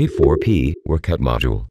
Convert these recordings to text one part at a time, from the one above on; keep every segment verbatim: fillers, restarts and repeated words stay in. P four P workout module.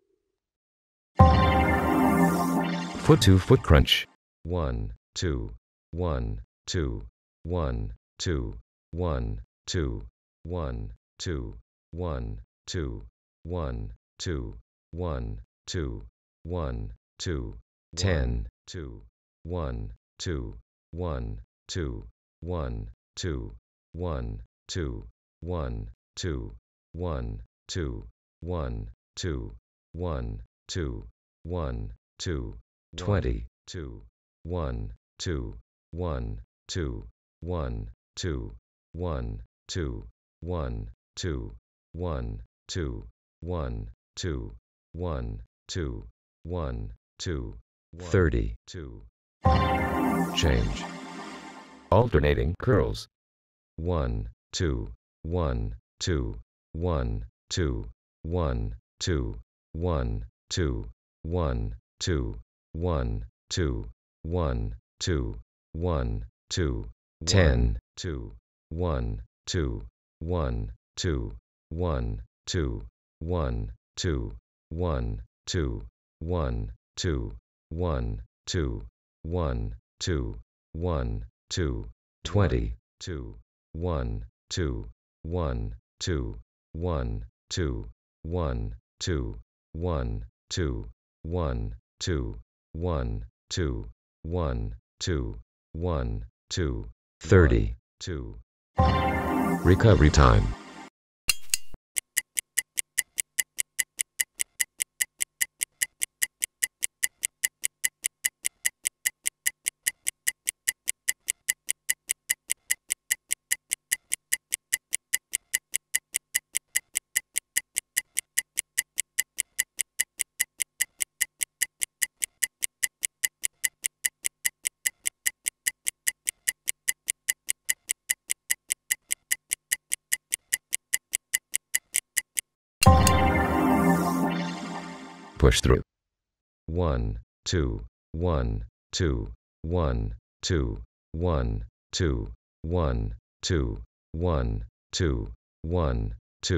Foot to foot crunch. One, two, one, two, one, two, one, two, one, two, one, two, one, two, one, two, one, two, ten, two, one, two, one, two, one, two, one, two, one, two, one, two, one, two, one, two, one, two, twenty, two, one, two, one, two, one, two, one, two, one, two, one, two, one, two, one, two, one, two, thirty, two. Change. Alternating curls. One, two, one, two, one, two, one, two, one, two, one, two, one, two, one, two, one, two, ten, two, one, two, one, two, one, two, one, two, one, two, one, two, one, two, one, two, one, two, twenty, two, one, two, one, two, one, two, one, two, one, two, one, two, one, two, one, two, one, two, thirty, two. Recovery time. Push through. One, two, one, two, one, two, one, two, one, two, one, two, one, two,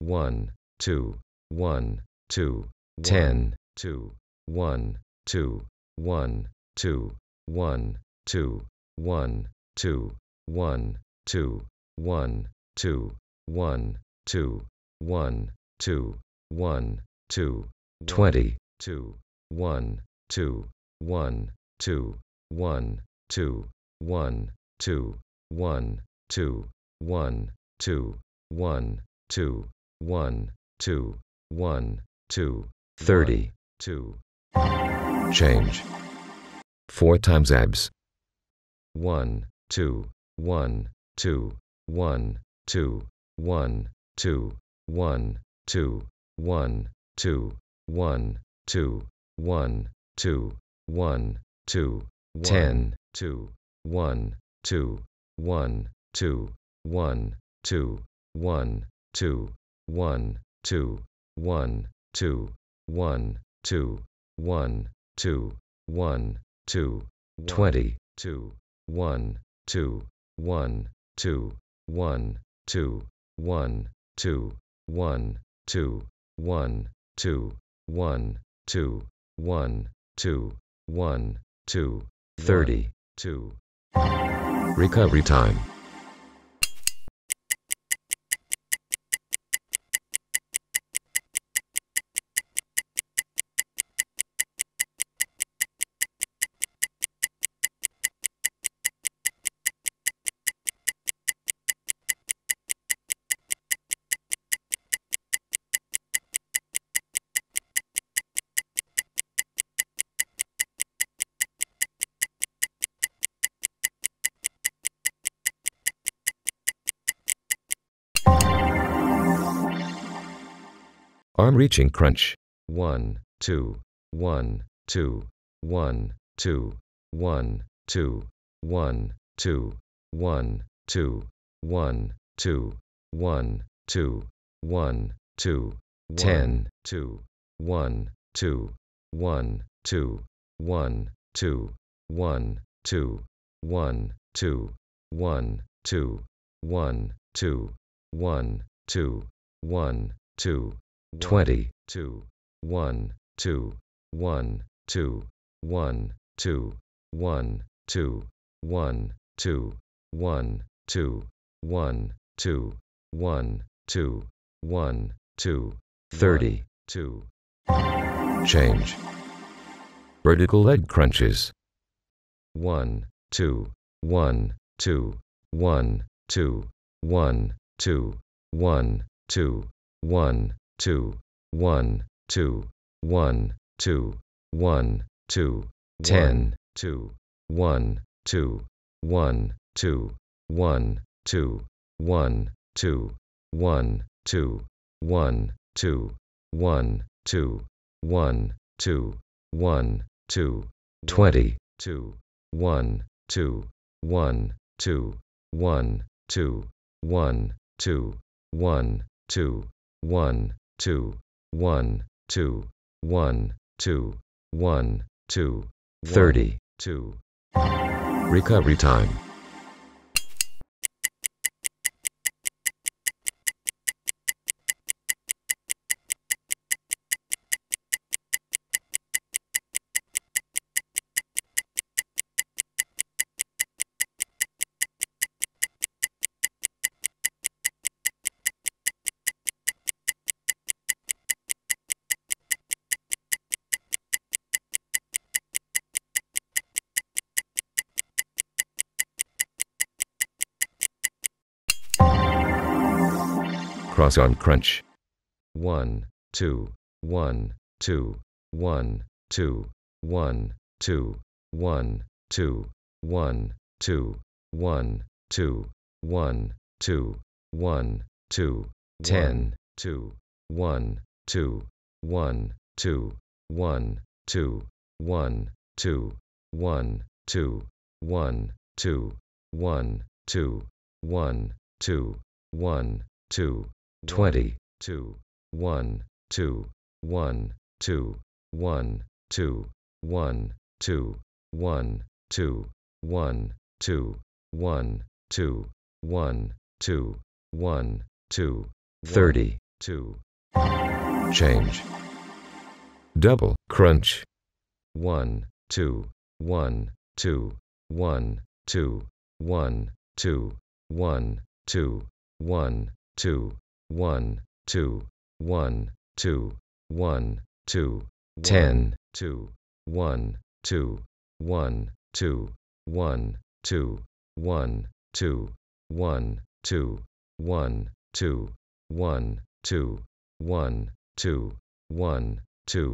one, two, one, two, ten, two, one, two, one, two, one, two, one, two, one, two, one, two, one, two, one, two, one, two. Twenty, two, one, two, one, two, one, two, one, two, one, two, one, two, one, two, one, two, one, two, thirty, two. Change. Four times abs. One, two, one, two, one, two, one, two, one, two, one, two. One, two, one, two, one, two, ten, two, one, two, one, two, one, two, one, two, one, two, one, two, one, two, one, two, one, two, twenty, two, one, two, one, two, one, two, one, two, one, two, one, two. One, two, one, two, one, two, thirty, two. Recovery time. Arm reaching crunch. One, two, one, two, one, two, one, two, one, two, one, two, one, two, one, two, one, two, ten, two, one, two, one, two, one, two, one, two, one, two, one, two, one, two, one, two, one, two. twenty two one two one two one two one two one two one two one two one two one two thirty two change vertical egg crunches one two one two one two one two one two one two one two one two one two ten two one two one two one two one two one two one two one two one two one two twenty two one two one two one two one two one two one two one two one two one two thirty two recovery time Cross on crunch. One, two, one, two, one, two, one, two, one, two, one, two, one, two, one, two, one, two, ten, two, one, two, one, two, one, two, one, two, one, two, one, two, one, two, one, two, one, two. Twenty two one two one two one two one two one two one two one two one two one two thirty two change double crunch one two one two one two one two one two one two one two one two one two ten two one two one two one two one two one two one two one two one two one two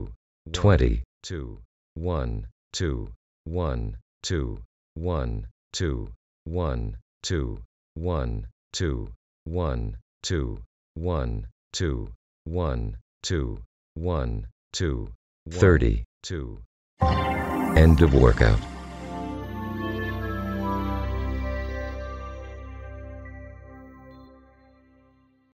twenty two one two one two one two one two one two one two one two one two one two thirty two end of workout